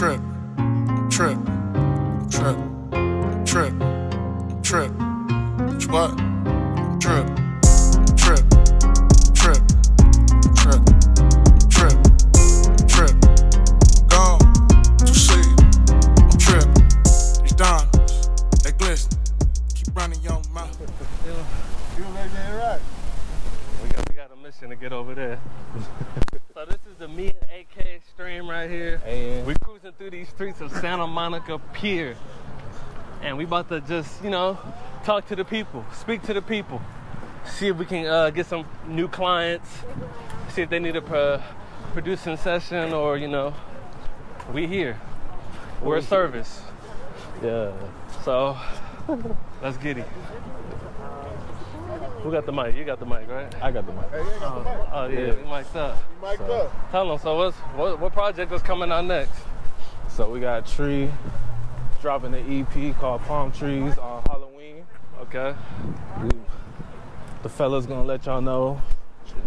Trip. What? Trip. Gone to see. I'm trip. These diamonds, they glisten. Keep running your mouth. You made it right. We got a mission to get over there. So this is the Me and AK stream right here. And we cruising through these streets of Santa Monica Pier. And we about to just, you know, talk to the people, speak to the people, see if we can get some new clients, see if they need a producing session or, you know, we here. We're a service. Yeah. So, let's get it. Who got the mic? You got the mic, right? I got the mic. Hey, you got the mic. Oh, yeah, we mic'd up. You mic'd up. Tell them, so what project is coming out next? So we got Tree dropping an EP called Palm Trees on Halloween. Okay. The fella's gonna let y'all know.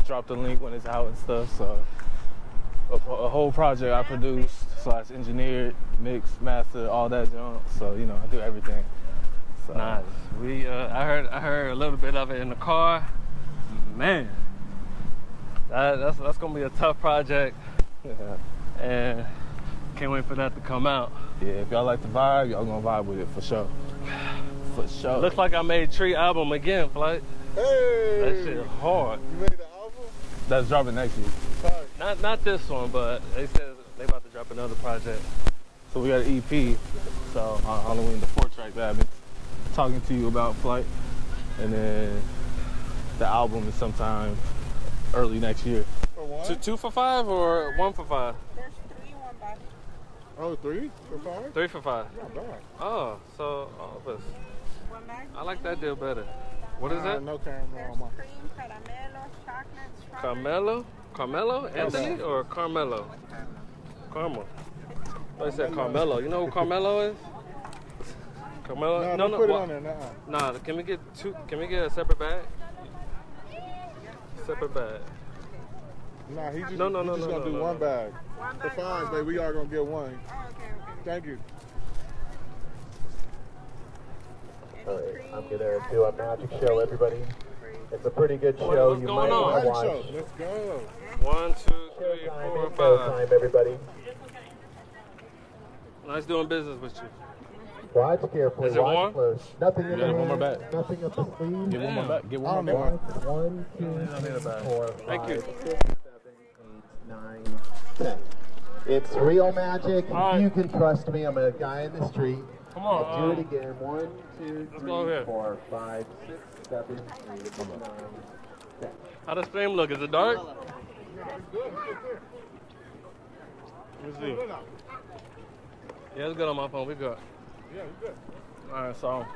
Drop the link when it's out and stuff. So a whole project I produced, / engineered, mixed, mastered, all that junk. So, you know, I do everything. So. Nice. We I heard a little bit of it in the car. Man, that's gonna be a tough project. Yeah. And can't wait for that to come out. Yeah, if y'all like the vibe, y'all gonna vibe with it for sure. For sure. Looks like I made Tree album again, Flight. Hey! That shit hard. You made the album? That's dropping next year. Sorry. Not this one, but they said they about to drop another project. So we got an EP. So on Halloween, the 4-track that I've been talking to you about, Flight. And then the album is sometime early next year. For what? Two for $5 or one for $5? There's 3 1 by. Oh, 3 for $5? 3 for $5. Not bad. Oh, so all of us. I like that deal better. What is that? No caramel. There's cream, caramelo, chocolate, Carmelo? Carmelo? Anthony or Carmelo? Carmel. I said Carmelo. You know who Carmelo is? Carmelo? No, put it on there, nah. Nah, can we get a separate bag? Separate bag. Nah, he's just gonna do one bag. One bag. For $5, baby, we are gonna get one. Oh, okay. Thank you. Alright, I'm gonna do a magic show, everybody. It's a pretty good show. You might want to watch. Let's go. 1, 2, 3, 4, 5. Time, everybody. Nice doing business with you. Watch carefully. Is it warm? Close. Nothing in the hand, one more back. Nothing up the sleeve. Get one more back. Get one more. 1, 2, 3, 4. Thank you. 6, 7, 8, 9, 10. It's real magic. Right. You can trust me. I'm a guy in the street. Come on. Let's do it again. 1, 2, 3, 4, 5, 6, 7, 8, 9, 10. How does stream look? Is it dark? Let's see. Yeah, it's good on my phone. We good. Yeah, we good. All right, so. I'm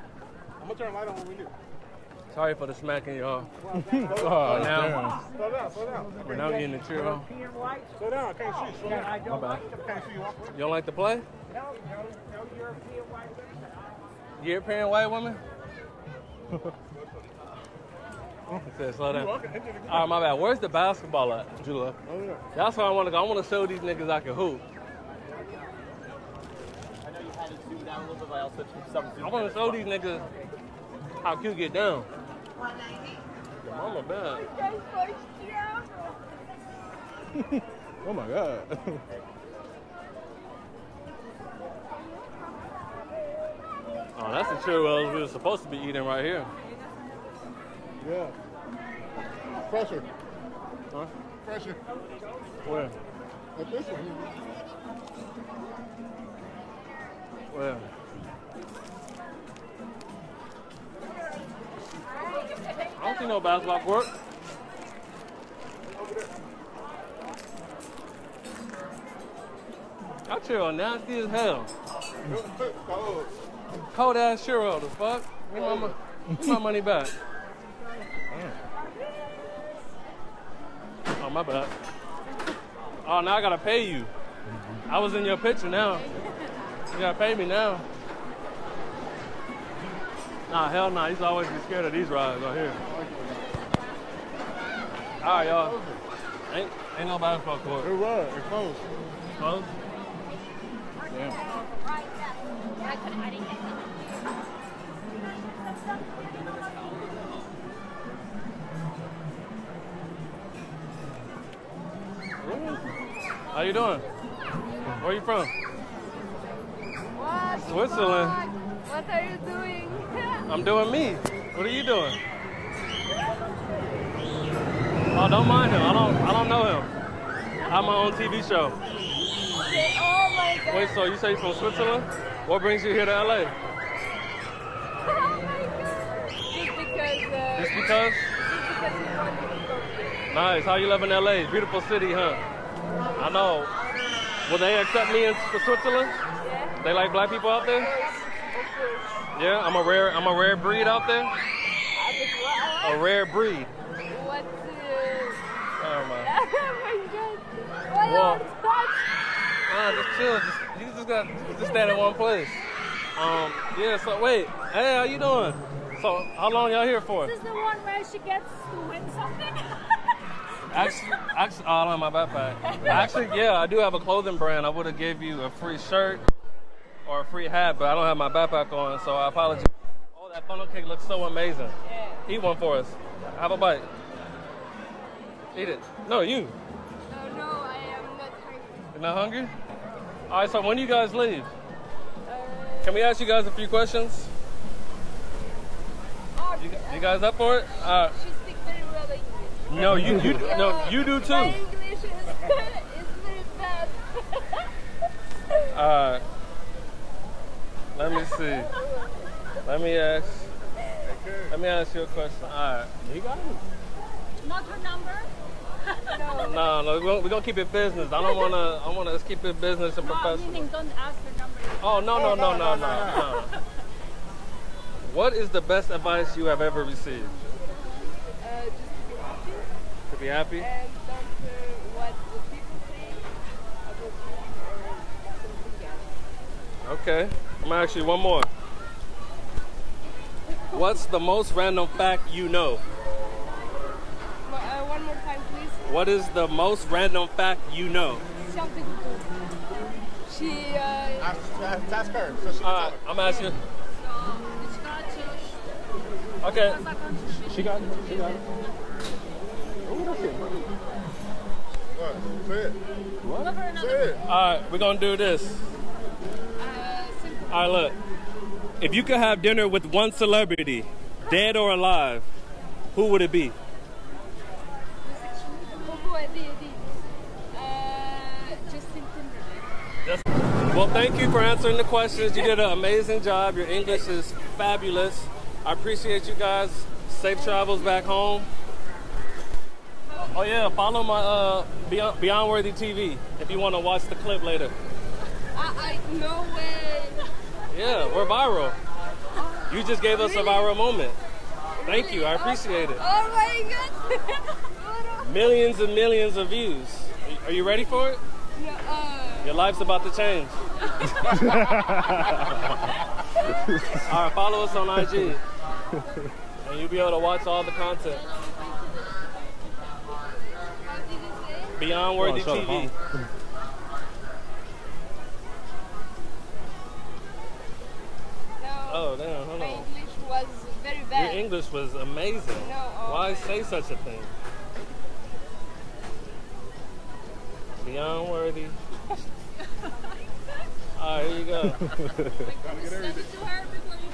gonna turn the light on when we do. Sorry for the smacking, y'all. Oh, now. Slow down, slow down. We're now getting the churro. Slow down, I can't see. Slow down. I don't like you. You don't like to play? No European white women. European white woman? Said, slow down. All right, my bad. Where's the basketball at, Jula? Oh, yeah. That's where I want to go. I want to show these niggas I can hoop. I know you had it zoomed out a little bit, but I also took some zoom. I want to show these niggas how cute get down. Your mama bad. Oh my god. Oh, that's the churros we were supposed to be eating right here. Yeah. Fresher. Huh? Fresher. Where? At this one. Where? I don't see no basketball court. That churro nasty as hell. Cold ass churro, the fuck? Give my money back. Damn. Oh, my bad. Oh, now I gotta pay you. I was in your picture now. You gotta pay me now. Nah, hell nah. You should always be scared of these rides right here. All right, y'all. Ain't no basketball court. It was. It's closed. Closed? How you doing? Where you from? What? Switzerland. What are you doing? I'm doing me. What are you doing? Oh, don't mind him. I don't know him. I have my own TV show. Okay. Oh my God. Wait, so you say you're from Switzerland? What brings you here to LA? Oh my God. Just because? Just because we want to go. Nice. How you live in LA? Beautiful city, huh? I know. Will they accept me for Switzerland? Yeah. They like black people out there? Of course. Yeah, I'm a rare breed out there. A rare breed. What? Oh my. Oh my God. Why not? Nah, just chill. You just stand in one place. Yeah. So wait. Hey, how you doing? So how long y'all here for? This is the one where she gets to win something. Actually, all on my backpack. Actually, yeah, I do have a clothing brand. I would have gave you a free shirt or a free hat, but I don't have my backpack on, so I apologize. Oh, that funnel cake looks so amazing. Yeah. Eat one for us. Have a bite. Eat it. No, you. Oh, no, I am not hungry. You're not hungry? All right, so when do you guys leave? Can we ask you guys a few questions? You guys up for it? She speaks very well English. No, you do too. My English is very bad. Let me see. Let me ask you a question. Alright. You got it. Not her number? No, we're gonna keep it business. I wanna let's keep it business and professional. No, don't ask her number. Oh no. What is the best advice you have ever received? Be happy? And don't care what the people think about you or something else. Okay. I'm gonna ask you one more. What's the most random fact you know? One more time, please. What is the most random fact you know? Something good. Ask her. So she I'm asking. So, okay. She got it. Alright, we're gonna do this. Alright, look. If you could have dinner with one celebrity, dead or alive, who would it be? Justin Timberlake. Well, thank you for answering the questions. You did an amazing job. Your English is fabulous. I appreciate you guys. Safe travels back home. Oh yeah, follow my Beyond Worthy TV if you want to watch the clip later. No way. Yeah, we're viral. You just gave us a viral moment. Thank you, I appreciate it. Oh my God. Millions and millions of views. Are you ready for it? No. Your life's about to change. All right, follow us on IG. And you'll be able to watch all the content. Beyond Worthy TV. Oh, damn, hold on. My English was very bad. Your English was amazing. No, oh, why say such a thing? Beyond Worthy. All right, here you go. Send it to her before you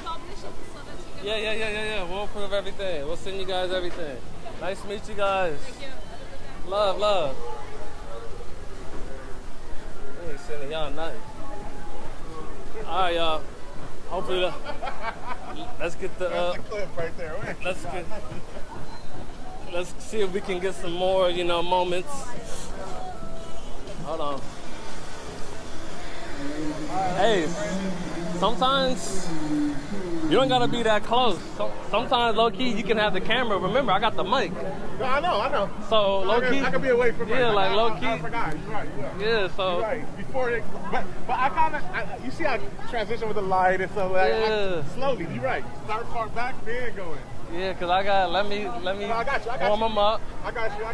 publish it so that you can... Yeah. We'll approve everything. We'll send you guys everything. Nice to meet you guys. Thank you. Love. They ain't sending y'all nothing. Alright, y'all. Hopefully, let's get the. That's the clip right there. Let's see if we can get some more, moments. Hold on. Hey, sometimes you don't gotta be that close. Sometimes low key you can have the camera. Remember, I got the mic. No, I know. So low key, I can be away from. Yeah, like low key. I forgot. You're right. Yeah. So. You're right. Before it, but I kind of, you see, I transition with the light and stuff. Like, yeah. Slowly. You're right. Start far back, then going. Yeah, cause I got. Let me. No, I got you. I got warm them up. I got you. My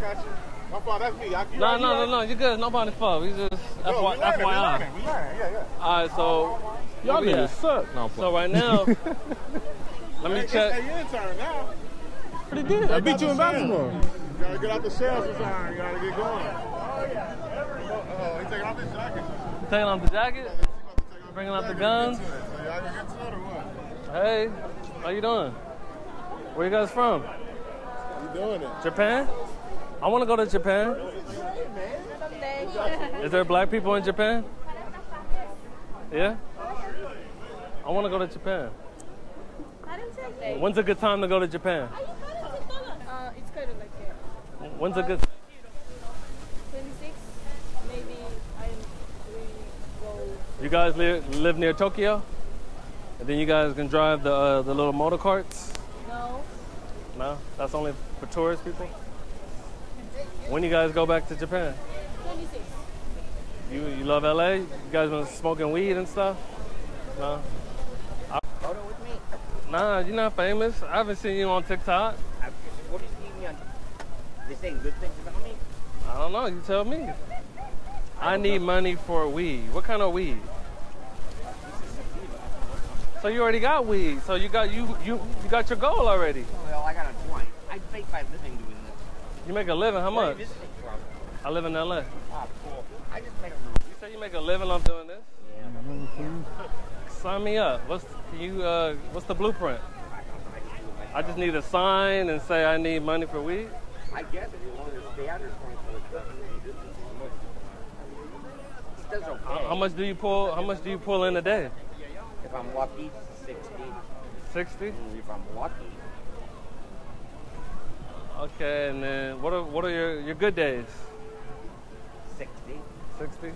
fault. That's me. No. You're good. Nobody's fault. We just. FYI. Yeah. So y'all niggas suck. No, so right now, let me check. Hey, your turn now. What it did? I beat you in basketball. You gotta get out the shells or something. You gotta get going. Oh yeah. Oh, he's taking off his jacket. Taking off the jacket. Bringing out the guns. Hey, how you doing? Where you guys from? You doing it? Japan. I want to go to Japan. Is there black people in Japan? Yeah? I want to go to Japan. When's a good time to go to Japan? It's kind of like that. When's a good... 26, maybe I'm going to go... You guys live near Tokyo? And then you guys can drive the little motor carts? No. No? That's only for tourist people? When you guys go back to Japan? 26. You love LA? You guys been smoking weed and stuff? No. Photo with me? Nah, you're not famous. I haven't seen you on TikTok. What are you seeing me on? They saying good things about me? I don't know. You tell me. I need money for weed. What kind of weed? So you already got weed. So you got your goal already. Well, I got a joint. I make my living doing this. You make a living? How much? I live in LA. Ah, cool. I just make a living. You say you make a living off doing this? Yeah. Sign me up. What's the blueprint? I just need a sign and say I need money for weed. I guess if you want to stay out of this point. How much do you pull in a day? If I'm lucky, 60. 60? If I'm lucky. Okay, and then what are your good days? 60. 60?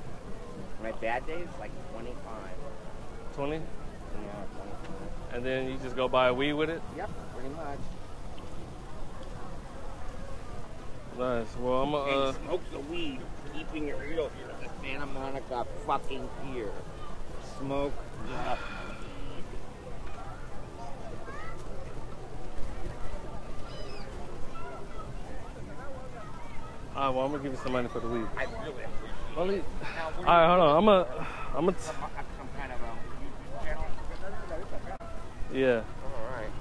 My bad days, like 25. 20? Yeah, 25. And then you just go buy a weed with it? Yep, pretty much. Nice, well I'm and smoke the weed, keeping your ear here at the Santa Monica fucking pier. Smoke the All right, well, I'm gonna give you some money for the weed. I really appreciate it. All right, hold on. I'm some kind of a YouTube channel. Yeah. All right.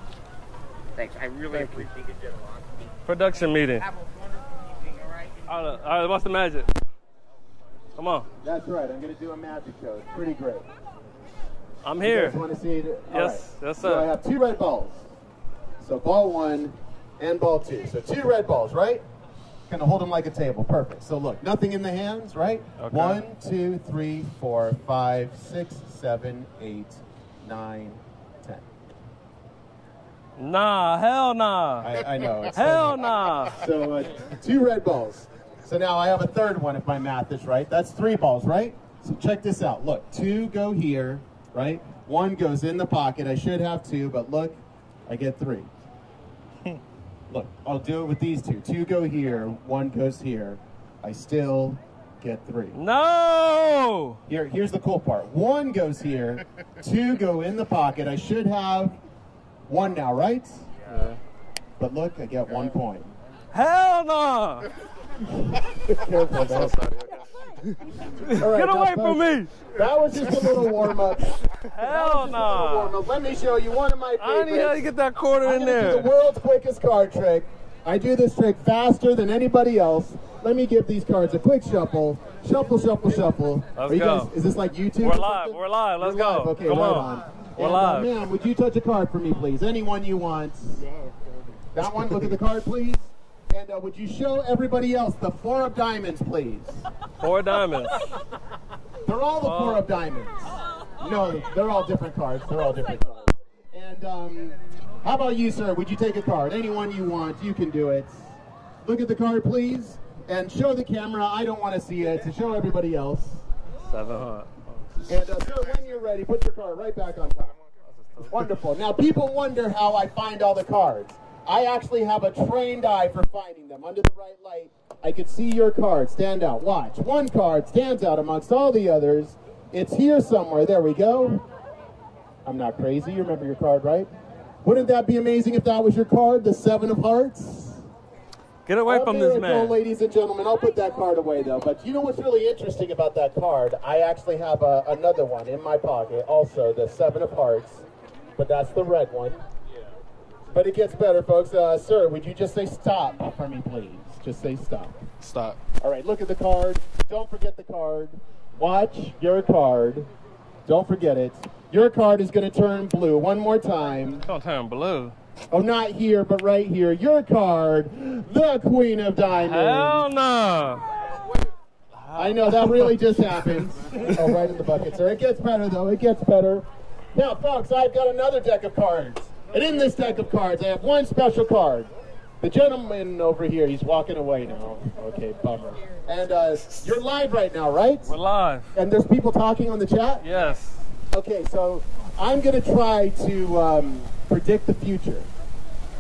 Thanks. I really appreciate your generosity. Production meeting. Have a wonderful evening, all right? All right, what's the magic? Come on. That's right. I'm gonna do a magic show. It's pretty great. I'm here. You guys want to see it? Yes, right. Yes, sir. So I have two red balls. So ball one and ball two. So two red balls, right? Gonna hold them like a table. Perfect. So look, nothing in the hands, right? Okay. 1, 2, 3, 4, 5, 6, 7, 8, 9, 10. Nah, hell nah. I know. Hell nah. So two red balls. So now I have a third one if my math is right. That's three balls, right? So check this out. Look, two go here, right? One goes in the pocket. I should have two, but look, I get three. Look, I'll do it with these two. Two go here, one goes here. I still get three. No! Here's the cool part. One goes here, two go in the pocket. I should have one now, right? Yeah. But look, I get 1 point. Hell no! Careful, man. Right, get away from me! That was just a little warm-up. Hell no! Let me show you one of my favorites. I need how to get that quarter in there. The world's quickest card trick. I do this trick faster than anybody else. Let me give these cards a quick shuffle. Shuffle, shuffle, shuffle. Let's go. Is this like YouTube? We're live. We're live. Let's go. Okay, come on. We're live. Ma'am, would you touch a card for me, please? Any one you want. That one. Look at the card, please. And would you show everybody else the four of diamonds, please? Four diamonds. They're all the four of diamonds. No, they're all different cards. They're all different cards. And how about you, sir? Would you take a card? Anyone you want, you can do it. Look at the card, please. And show the camera. I don't want to see it. To show everybody else. 7 heart. And sir, when you're ready, put your card right back on top. Wonderful. Now, people wonder how I find all the cards. I actually have a trained eye for finding them. Under the right light, I could see your card stand out. Watch. One card stands out amongst all the others. It's here somewhere. There we go. I'm not crazy. You remember your card, right? Wouldn't that be amazing if that was your card, the 7 of hearts? Get away from this man. Ladies and gentlemen, I'll put that card away, though. But you know what's really interesting about that card? I actually have another one in my pocket, also the seven of hearts, but that's the red one. But it gets better, folks. Sir, would you just say stop for me, please? Just say stop. Stop. All right, look at the card. Don't forget the card. Watch your card. Don't forget it. Your card is going to turn blue. One more time. Don't turn blue. Oh, not here, but right here. Your card, the Queen of Diamonds. Hell no. I know, that really just happened. Oh, right in the bucket, sir. It gets better, though. It gets better. Now, folks, I've got another deck of cards. And in this deck of cards, I have one special card. The gentleman over here, he's walking away now. Okay, bummer. And you're live right now, right? We're live. And there's people talking on the chat? Yes. Okay, so I'm going to try to predict the future.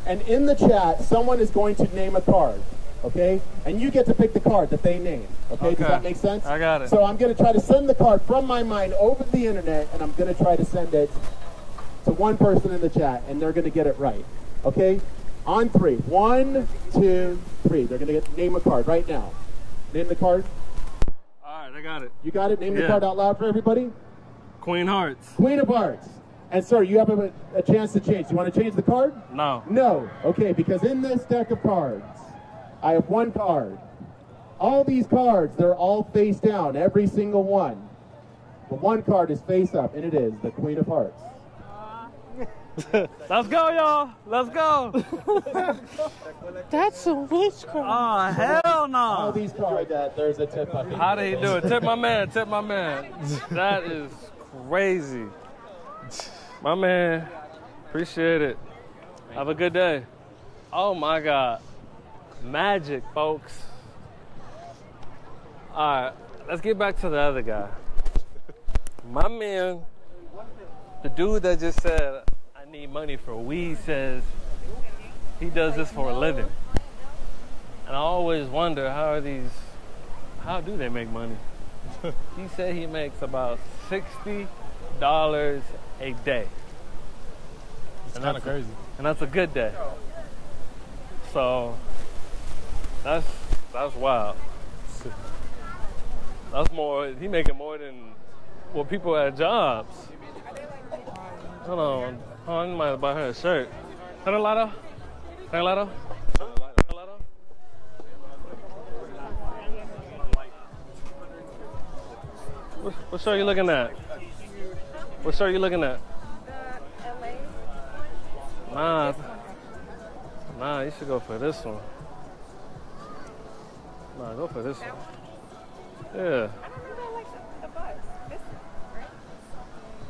And in the chat, someone is going to name a card, okay? And you get to pick the card that they name, okay? Does that make sense? I got it. So I'm going to try to send the card from my mind over the internet, and I'm going to try to send it to one person in the chat, and they're going to get it right. Okay? On three. 1, 2, 3. They're going to name a card right now. Name the card. All right, I got it. You got it? Name the card out loud for everybody. Queen Hearts. Queen of Hearts. And, sir, you have a chance to change. You want to change the card? No. No. Okay, because in this deck of cards, I have one card. All these cards, they're all face down, every single one. But one card is face up, and it is the Queen of Hearts. Let's go, y'all. Let's go. That's a witchcraft. Oh, hell no. All these cards, there's a tip. How did he do it? Tip my man. Tip my man. That is crazy. My man. Appreciate it. Have a good day. Oh, my God. Magic, folks. All right. Let's get back to the other guy. My man, the dude that just said, need money for weed, says he does this for a living. And I always wonder, how do they make money? He said he makes about $60 a day. It's kind of crazy. And that's a good day. So that's wild. That's more, he making more than what people at jobs. Hold on. Oh, I might buy her a shirt. Hello, hello. What show are you looking at? What show are you looking at? The LA. Nah, you should go for this one. Nah, go for this one. Yeah. I don't think I like the bus. This one, right?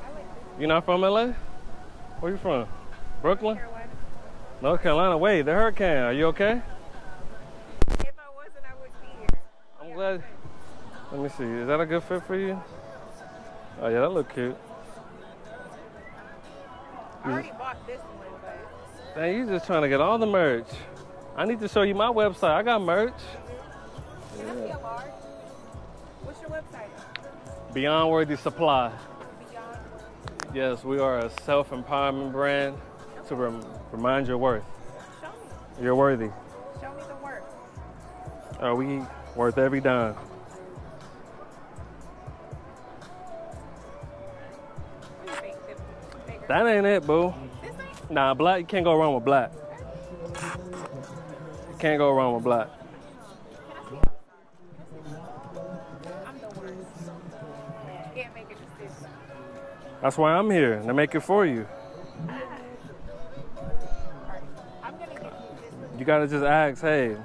I like this one. You're not from LA? Where you from? Brooklyn? Carolina. North Carolina. Wait, the hurricane. Are you okay? If I wasn't, I would be here. I'm glad. Let me see. Is that a good fit for you? Oh, yeah, that look cute. I already bought this one, but... Dang, you just trying to get all the merch. I need to show you my website. I got merch. Can I see a large? What's your website? Beyond Worthy Supply. Yes, we are a self-empowerment brand to remind your worth. Show me. You're worthy. Show me the worth. Are we worth every dime? That ain't it, boo. This ain't? Nah, black, you can't go wrong with black. You can't go wrong with black. That's why I'm here, to make it for you. You gotta just ask, hey,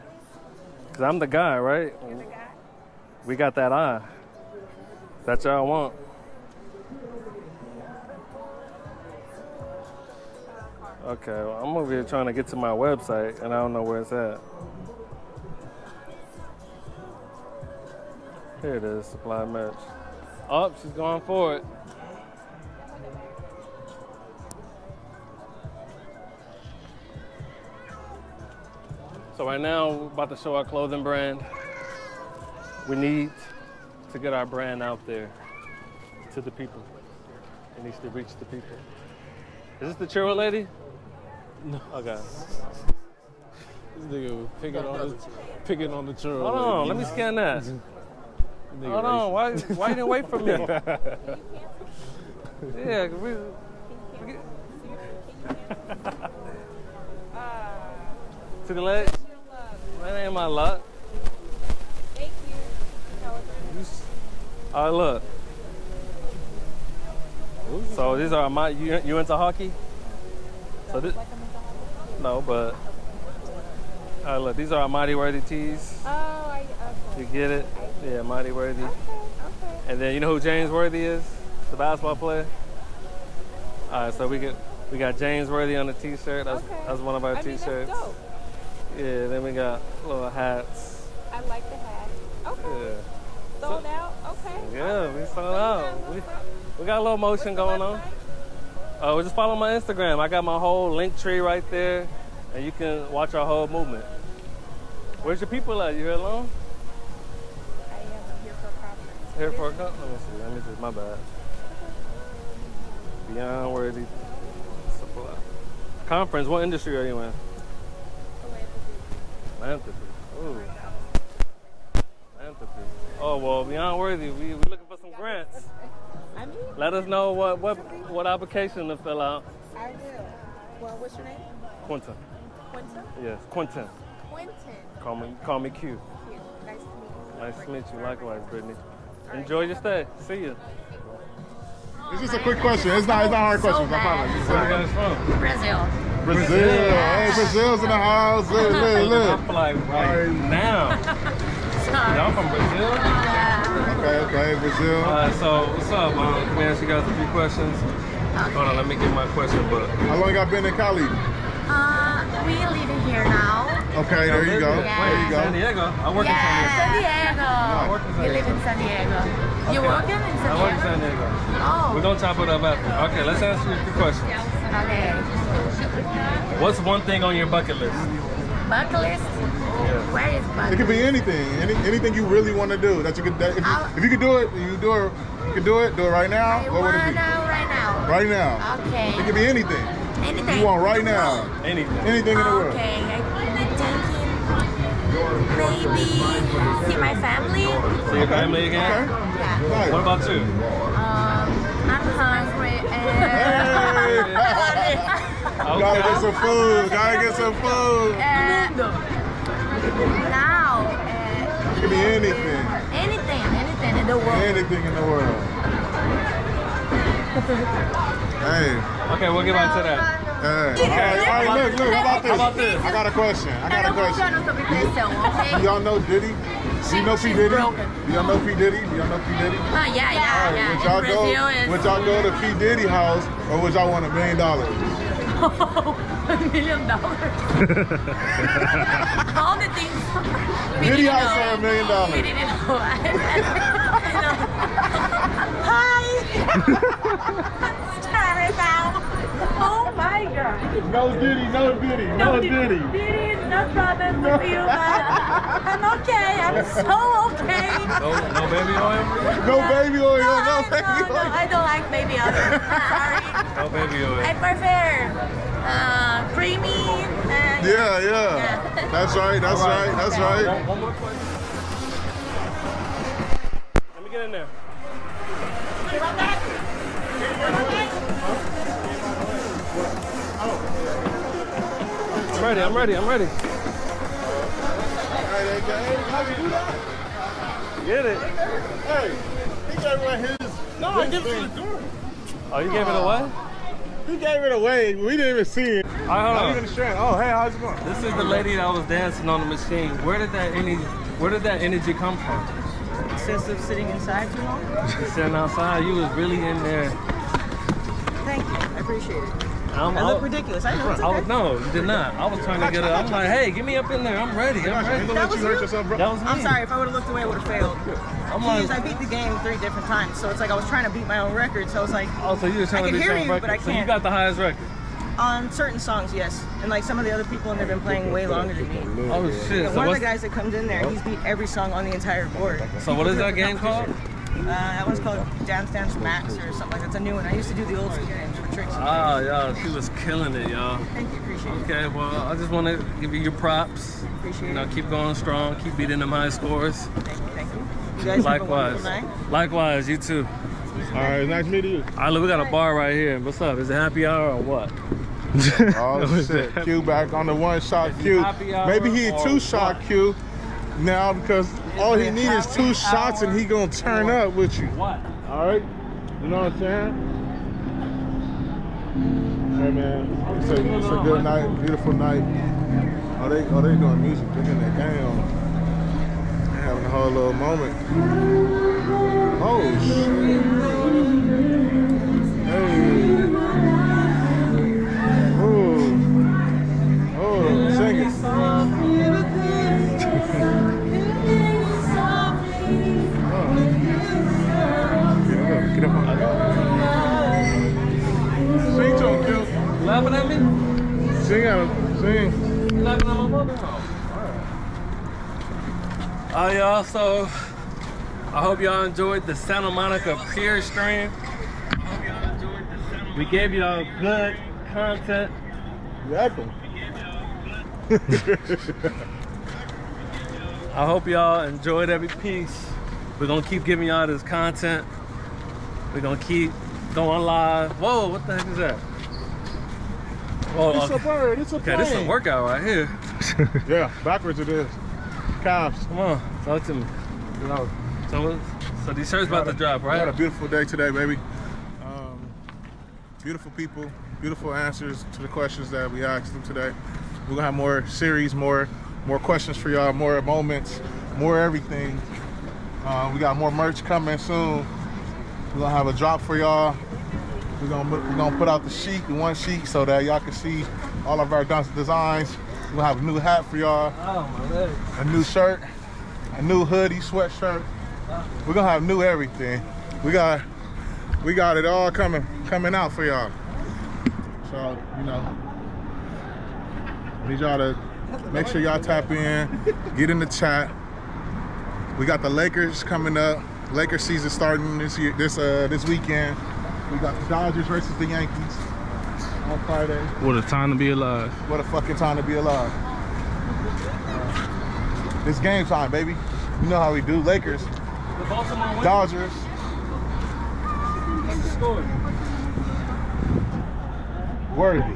cause I'm the guy, right? You're the guy. We got that eye. That's y'all want. Okay, well, I'm over here trying to get to my website and I don't know where it's at. Here it is, supply match. Oh, she's going for it. So right now, we're about to show our clothing brand. We need to get our brand out there to the people. It needs to reach the people. Is this the churro lady? No. Okay. This nigga picking on the churro. Hold on, let me scan that. Hold on, why you didn't wait for me? Yeah, we get... To the legs. That ain't my luck. Thank you. All right, look. So these are my. You into hockey? So this. No, but. All right, look. These are our Mighty Worthy tees. Oh, okay. You get it? Yeah, Mighty Worthy. Okay, okay. And then you know who James Worthy is? The basketball player. All right, so we got James Worthy on the T-shirt. That's one of our T-shirts. That's dope. Yeah. Then we got little hats. I like the hat. Okay. Yeah. Sold out. Okay. Yeah, we sold out. We got a little motion going on. Oh, just follow my Instagram. I got my whole link tree right there, and you can watch our whole movement. Where's your people at? You here alone? I am here for a conference. Here for a conference? Let me see. My bad. Beyond Worthy Supply. Conference. What industry are you in? Philanthropy. Ooh. Philanthropy. Oh, well, Beyond Worthy, we're looking for some grants. I mean, let us know what application to fill out. I will. Well, what's your name? Quentin. Quentin? Yes, Quentin. Quentin. Call me Q. Q. Nice to meet you. Nice to meet you. Likewise, Brittany. Right. Enjoy your stay. See you. It's just a quick question. It's not hard questions. I promise. Where are you guys from? Brazil. Brazil. Yeah. Hey, Brazil's in the house. Look. I'm like right now. Y'all from Brazil? Okay, Brazil. So, what's up, Mom? Let me ask you guys a few questions. Okay. Hold on, let me get my question book. How long y'all been in Cali? We live here now. Okay, there you go. Yeah. There you go. San Diego? I work in San Diego. We live in San Diego. Okay. You working in San Diego? I work in San Diego. Oh. We're going to chop it up after. Okay, let's ask you a few questions. Okay. What's one thing on your bucket list? Bucket list? Where is bucket? It could be anything, anything you really want to do. That you could, if you could do it, you could do it right now. What would it be? Right now. Okay. It could be anything. Anything. You want right now. Anything. Anything in the world. Okay. I'm thinking maybe see my family. See your family again. Okay. Yeah. Nice. What about you? I'm hungry and. Gotta get some food. Now, it could be anything. Anything in the world. Anything in the world. Hey. Okay, we'll get back to that. Hey. All right, look, how about this? I got a question. Y'all know Diddy? Do y'all know P. Diddy? Yeah. All right, would y'all go to P. Diddy house or would y'all want $1 million? $1 million. All the things. Diddy house for $1 million. We didn't know. Hi. Start it out. Oh my God. No Diddy. Diddy, no problem with you, but I'm okay. I'm so okay. No baby oil. No, I don't like baby oil. Sorry. No baby oil. I prefer. Creamy. Yeah. That's right. One more question. Let me get in there. I'm ready. Get it. Hey, he gave away his. No, I gave it to the door. Oh, you gave it away? He gave it away. We didn't even see it. Not even sure. Oh, hey, how's it going? This is the lady that was dancing on the machine. Where did that energy come from? Since I'm sitting inside too long. Sitting outside, you was really in there. Thank you. I appreciate it. I look ridiculous. I know. No, you did not. I was trying to get up. I'm like, hey, get me up in there. I'm ready. That was you. Hurt yourself, bro. That was me. I'm sorry. If I would have looked away, I would have failed. Jeez, I beat the game 3 different times, so it's like I was trying to beat my own record. So I was like, so you were trying to beat your own record. But I can't. So you got the highest record on certain songs, yes. And like some of the other people, and they've been playing way longer than me. Oh shit! So one of the guys that comes in there, he's beat every song on the entire board. So what is that game called? That one's called Dance Dance Max or something like that. It's a new one. I used to do the old school games for tricks. Oh, yeah, she was killing it, y'all. Thank you, appreciate it. Okay, well, I just want to give you your props. Appreciate it. You know, keep going strong, keep beating them high scores. Thank you, thank you. You guys likewise. Have a wonderful night. Likewise, you too. All right, nice meeting you. All right, look, we got a bar right here. What's up? Is it happy hour or what? Oh, shit. Q back on the one-shot Q. Maybe he two-shot Q now because all he needs is two shots and he going to turn up with you. What? All right? You know what I'm saying? Hey, man. It's a good night. Beautiful night. Oh, they doing music. They're getting their game on. They're having a whole little moment. Oh, shit. Hey. Y'all, so I hope y'all enjoyed the Santa Monica Pier stream. We gave y'all good content. Exactly. I hope y'all enjoyed every piece. We're gonna keep giving y'all this content. We're gonna keep going live. Whoa, what the heck is that? Oh, it's a bird. It's a plane. Okay, this is a workout right here. Yeah, backwards it is. Cops. Come on, talk to me. You know, so these shirts about to drop, right? We had a beautiful day today, baby. Beautiful people, beautiful answers to the questions that we asked them today. We're gonna have more series, more questions for y'all, more moments, more everything. We got more merch coming soon. We're gonna have a drop for y'all. We're gonna put out the sheet, the one sheet, so that y'all can see all of our designs. We'll have a new hat for y'all, a new shirt, a new hoodie, sweatshirt. We're gonna have new everything. We got it all coming out for y'all. So you know, I need y'all to make sure y'all tap in, get in the chat. We got the Lakers coming up. Lakers season starting this weekend. We got the Dodgers versus the Yankees. On Friday. What a time to be alive. What a fucking time to be alive. It's game time, baby. You know how we do. Lakers. The Baltimore Dodgers. What's the score? Worthy.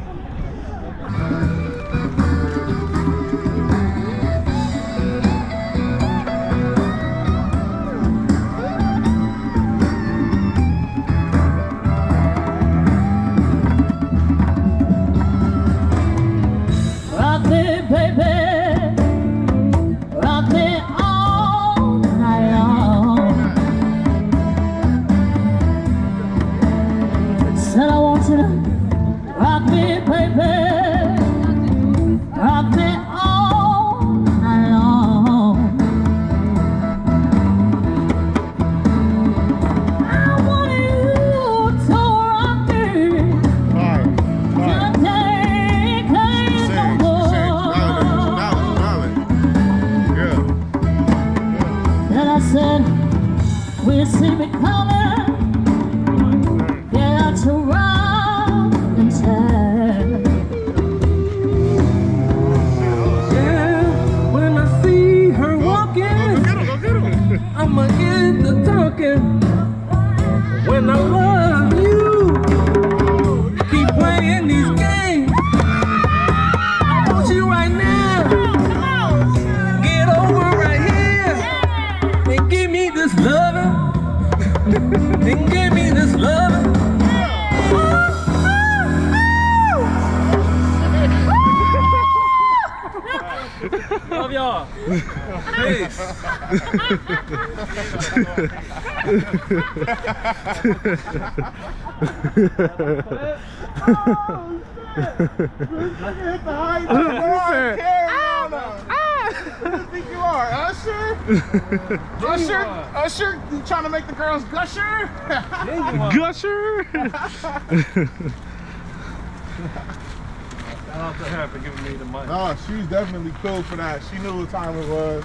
Usher, you trying to make the girls gusher? Gusher? Shout out to her for giving me the money. Oh, she's definitely cool for that. She knew what time it was.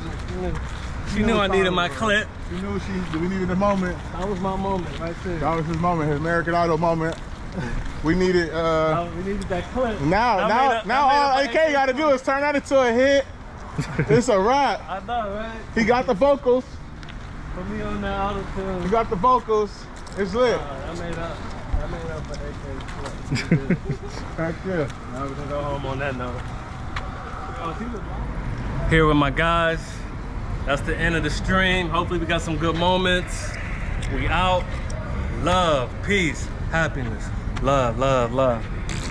She knew I needed my clip. She knew we needed a moment. That was my moment right there. That was his moment, his American Idol moment. We needed we needed that clip. Now all AK gotta do is turn that into a hit. It's a wrap. I know, right? He got the vocals. Put me on the auto-tune. He got the vocals. It's lit. I made up for AK clip. Back there. I'm gonna go home on that note. Here with my guys. That's the end of the stream. Hopefully we got some good moments. We out. Love, peace, happiness. Love, love, love.